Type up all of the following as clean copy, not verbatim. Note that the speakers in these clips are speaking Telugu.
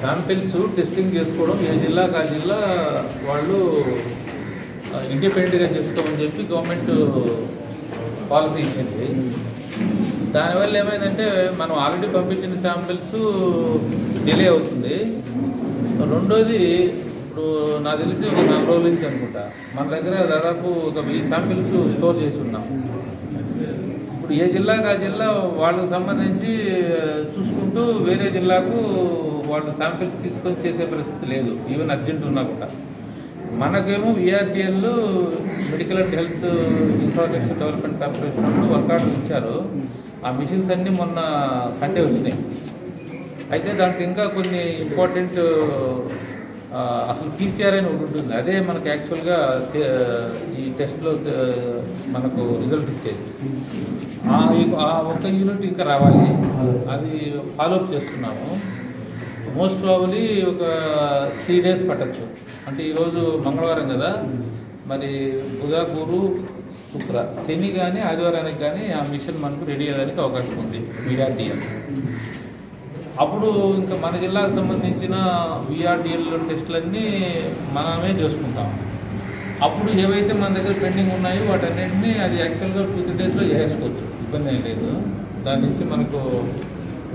శాంపిల్స్ టెస్టింగ్ చేసుకోవడం ఏ జిల్లాకు ఆ జిల్లా వాళ్ళు ఇండిపెండెంట్గా చేసుకోమని చెప్పి గవర్నమెంట్ పాలసీ ఇచ్చింది. దానివల్ల ఏమైందంటే మనం ఆల్రెడీ పంపించిన శాంపిల్స్ డిలే అవుతుంది. రెండోది ఇప్పుడు నా తెలిసి ఒక 4 రోజుల నుంచి అనుకుంటా మన దగ్గర దాదాపు ఒక 1000 శాంపిల్స్ స్టోర్ చేసి ఉన్నాం. ఇప్పుడు ఏ జిల్లాకు ఆ జిల్లా వాళ్ళకు సంబంధించి చూసుకుంటూ వేరే జిల్లాకు వాళ్ళు శాంపిల్స్ తీసుకొని చేసే పరిస్థితి లేదు. ఈవెన్ అర్జెంట్ ఉన్నా కూడా మనకేమో విఆర్డిఎన్లు medical and health infrastructure development corporation వాళ్ళు వర్కౌట్ ఇచ్చారు. ఆ మిషన్స్ అన్నీ మొన్న సండే వచ్చినాయి. అయితే దానికి ఇంకా కొన్ని ఇంపార్టెంట్ అసలు PCR అని ఒకటి ఉంటుంది, అదే మనకు యాక్చువల్గా ఈ టెస్ట్లో మనకు రిజల్ట్ ఇచ్చేది. ఆ ఒక్క యూనిట్ ఇంకా రావాలి, అది ఫాలోఅప్ చేస్తున్నాము. మోస్ట్ ప్రాబబ్లీ ఒక 3 days పట్టచ్చు. అంటే ఈరోజు మంగళవారం కదా, మరి బుధ గురు శుక్ర శని కానీ ఆదివారానికి కానీ ఆ మిషన్ మనకు రెడీ అయ్యేదానికి అవకాశం ఉంది విఆర్డిఎల్. అప్పుడు ఇంకా మన జిల్లాకు సంబంధించిన విఆర్డిఎల్ టెస్టులన్నీ మనమే చేసుకుంటాం. అప్పుడు ఏవైతే మన దగ్గర పెండింగ్ ఉన్నాయో వాటన్నింటినీ అది యాక్చువల్గా 2-3 daysలో చేసుకోవచ్చు, ఇబ్బంది ఏం లేదు. దాని నుంచి మనకు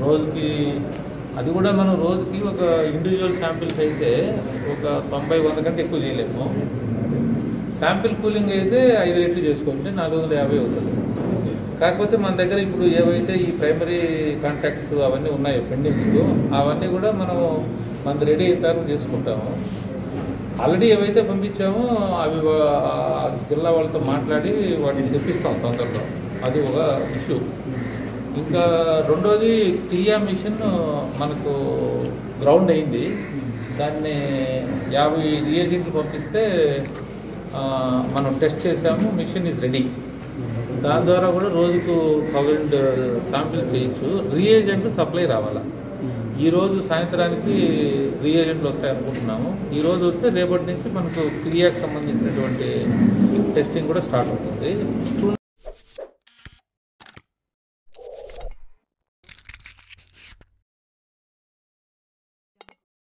రోజుకి అది కూడా మనం రోజుకి ఒక ఇండివిజువల్ శాంపిల్స్ అయితే ఒక 90-100 కంటే ఎక్కువ చేయలేము. శాంపిల్ కూలింగ్ అయితే 5 రెట్లు చేసుకోవచ్చు, 450 అవుతుంది. కాకపోతే మన దగ్గర ఇప్పుడు ఏవైతే ఈ ప్రైమరీ కాంటాక్ట్స్ అవన్నీ ఉన్నాయో పెండింగ్స్ అవన్నీ కూడా మనం మన రెడీ అయితే చేసుకుంటాము. ఆల్రెడీ ఏవైతే పంపించామో అవి జిల్లా వాళ్ళతో మాట్లాడి వాటిని తెప్పిస్తాం తొందరలో, అది ఒక ఇష్యూ. ఇంకా రెండోది క్లియా మిషన్ మనకు గ్రౌండ్ అయింది. దాన్ని 50 రియాజెంట్లు పంపిస్తే మనం టెస్ట్ చేసాము, మిషన్ ఈజ్ రెడీ. దాని ద్వారా కూడా రోజుకు 1000 శాంపిల్స్ చేయొచ్చు. రియాజెంట్లు సప్లై రావాలా, ఈరోజు సాయంత్రానికి రియాజెంట్లు వస్తాయనుకుంటున్నాము. ఈరోజు వస్తే రేపటి నుంచి మనకు క్లియాకి సంబంధించినటువంటి టెస్టింగ్ కూడా స్టార్ట్ అవుతుంది.